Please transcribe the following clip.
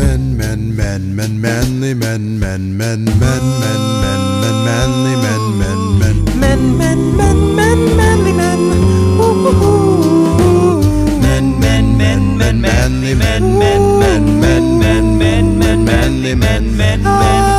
men, manly men, manly men, manly men, men, manly men, manly men.